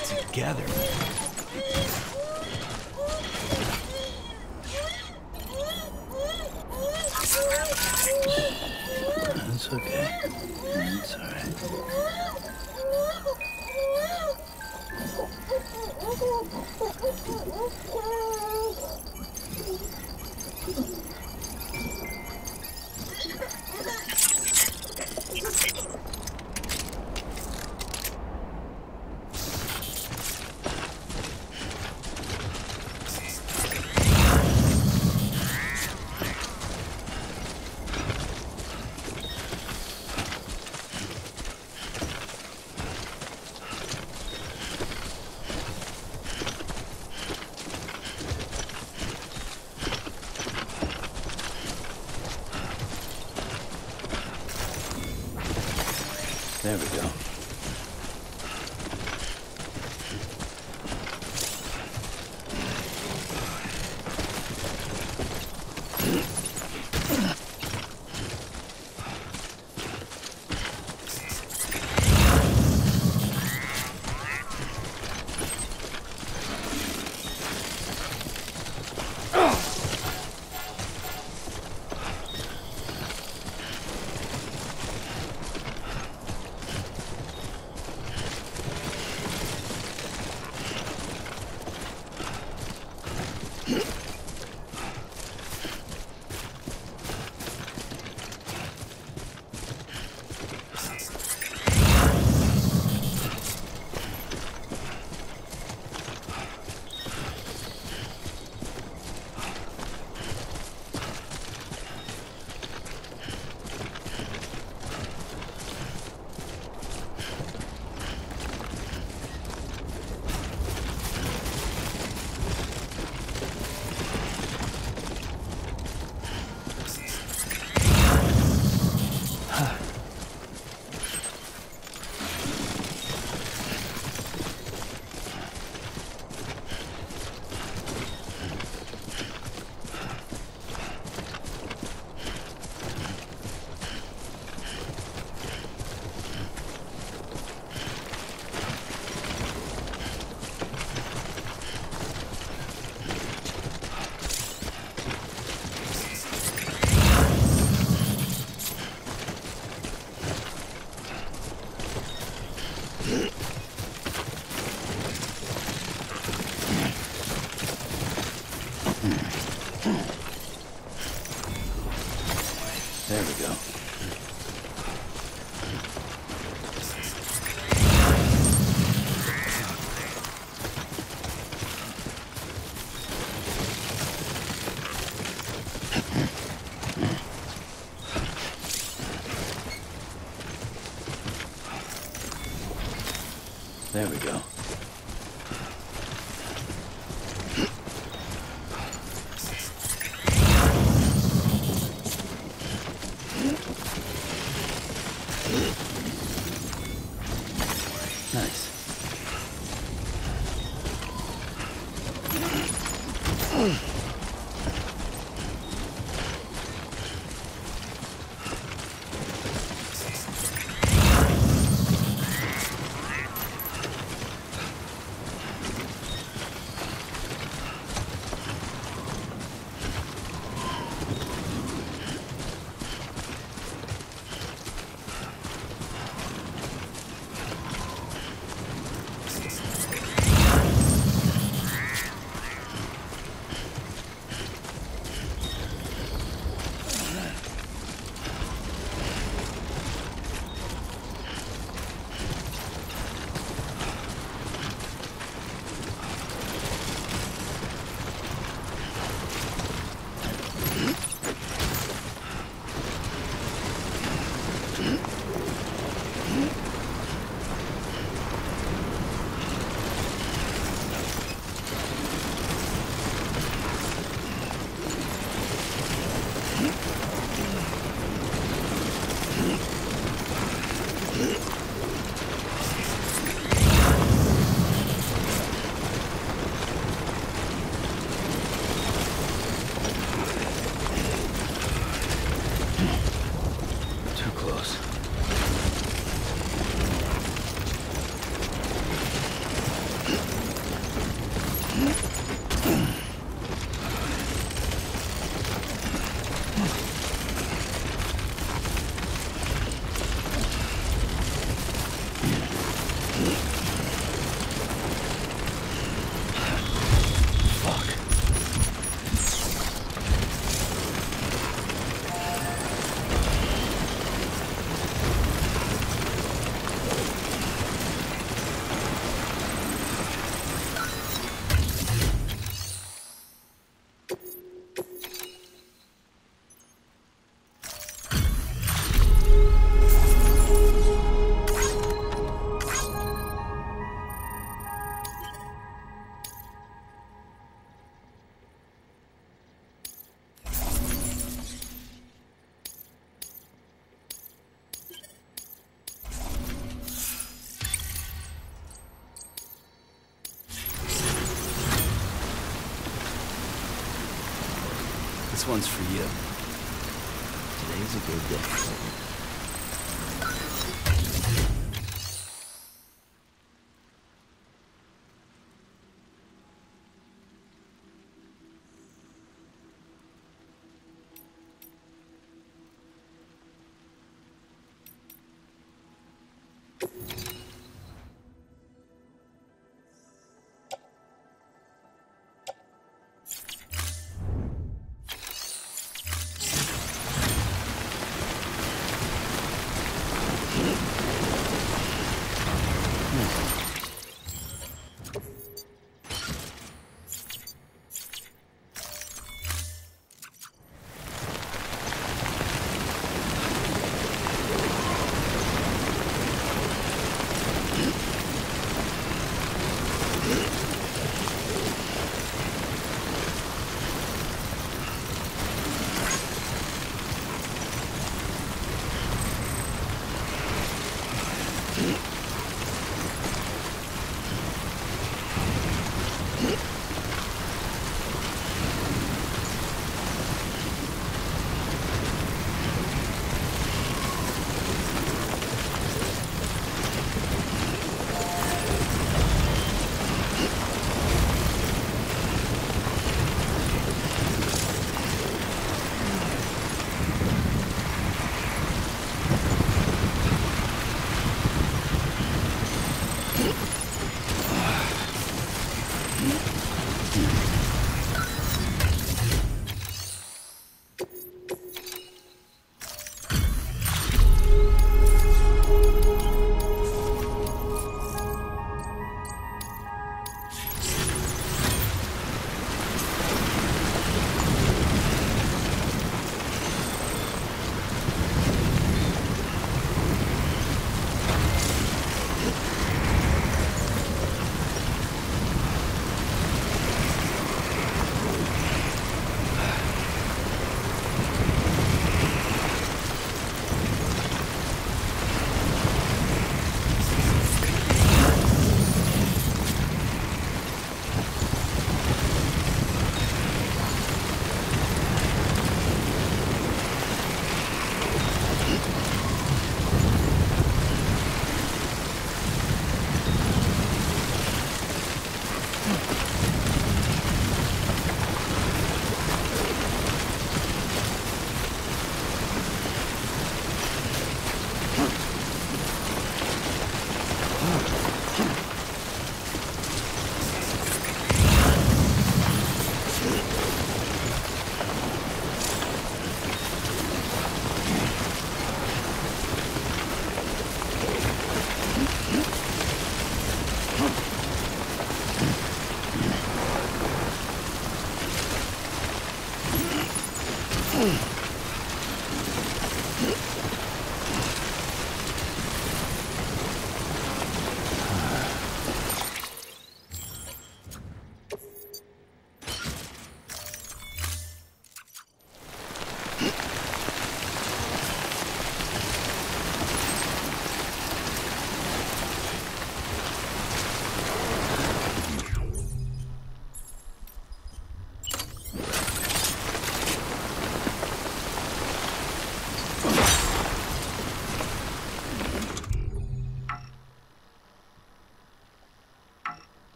it together. It's okay. It's all there we go. This one's for you. Today's a good day.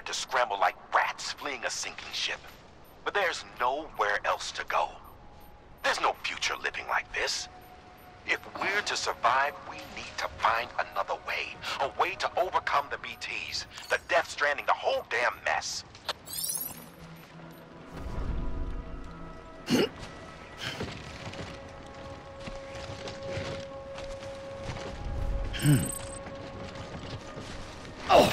had to scramble like rats fleeing a sinking ship. But there's nowhere else to go. There's no future living like this. If we're to survive, we need to find another way. A way to overcome the BTs, the Death Stranding, the whole damn mess. Oh!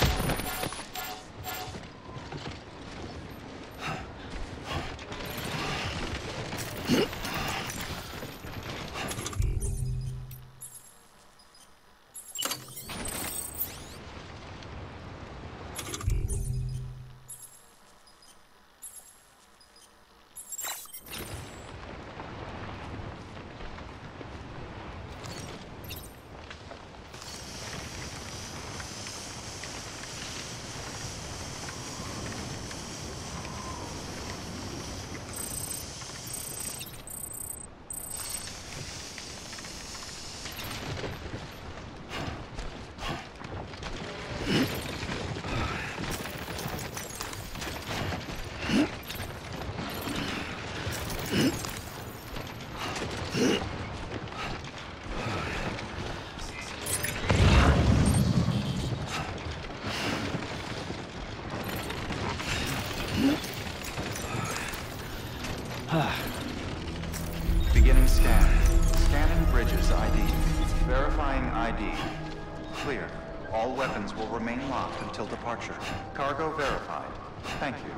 Beginning scan. Scanning Bridges ID. Verifying ID. Clear. All weapons will remain locked until departure. Cargo verified. Thank you.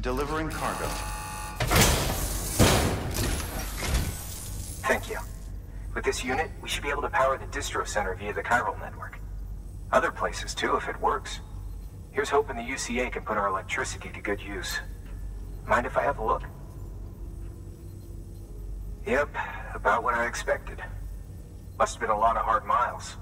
Delivering cargo. Thank you. With this unit, we should be able to power the distro center via the chiral network. Other places too, if it works. Here's hoping the UCA can put our electricity to good use. Mind if I have a look? Yep, about what I expected. Must have been a lot of hard miles.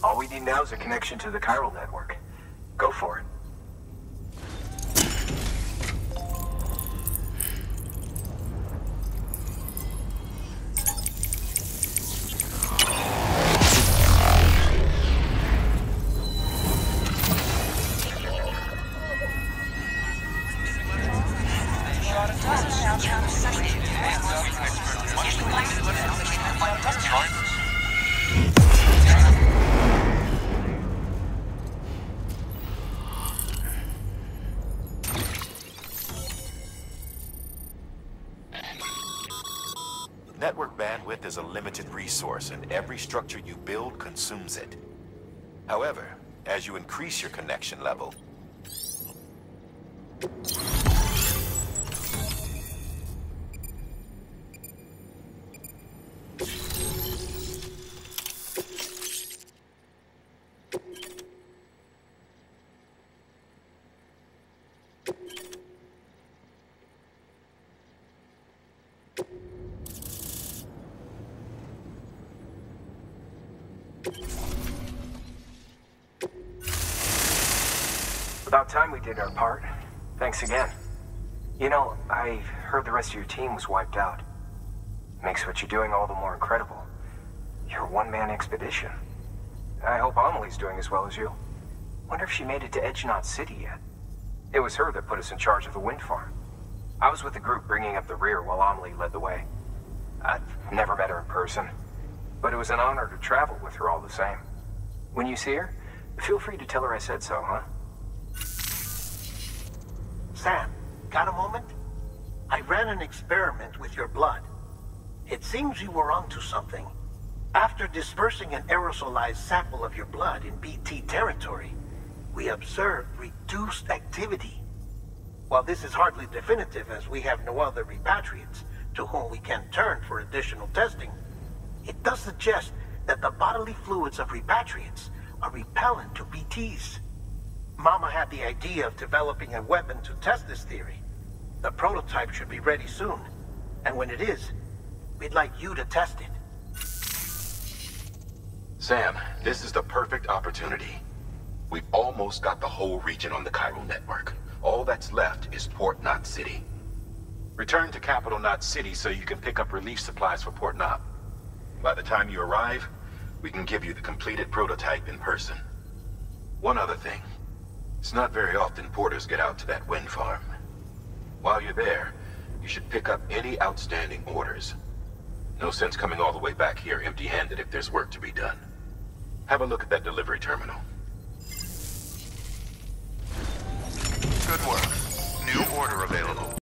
All we need now is a connection to the chiral network. Go for it. Network bandwidth is a limited resource, and every structure you build consumes it. However, as you increase your connection level... About time we did our part. Thanks again. You know, I heard the rest of your team was wiped out. Makes what you're doing all the more incredible. You're a one-man expedition. I hope Amelie's doing as well as you. Wonder if she made it to Edge Knot City yet. It was her that put us in charge of the wind farm. I was with the group bringing up the rear while Amelie led the way. I've never met her in person, but it was an honor to travel with her all the same. When you see her, feel free to tell her I said so, huh? Sam, got a moment? I ran an experiment with your blood. It seems you were onto something. After dispersing an aerosolized sample of your blood in BT territory, we observed reduced activity. While this is hardly definitive as we have no other repatriates to whom we can turn for additional testing, it does suggest that the bodily fluids of repatriates are repellent to BTs. Mama had the idea of developing a weapon to test this theory. The prototype should be ready soon, and when it is, we'd like you to test it. Sam, this is the perfect opportunity. We've almost got the whole region on the chiral network. All that's left is Port Knot City. Return to Capital Knot City so you can pick up relief supplies for Port Knot. By the time you arrive, we can give you the completed prototype in person. One other thing. It's not very often porters get out to that wind farm. While you're there, you should pick up any outstanding orders. No sense coming all the way back here empty-handed if there's work to be done. Have a look at that delivery terminal. Good work. New order available.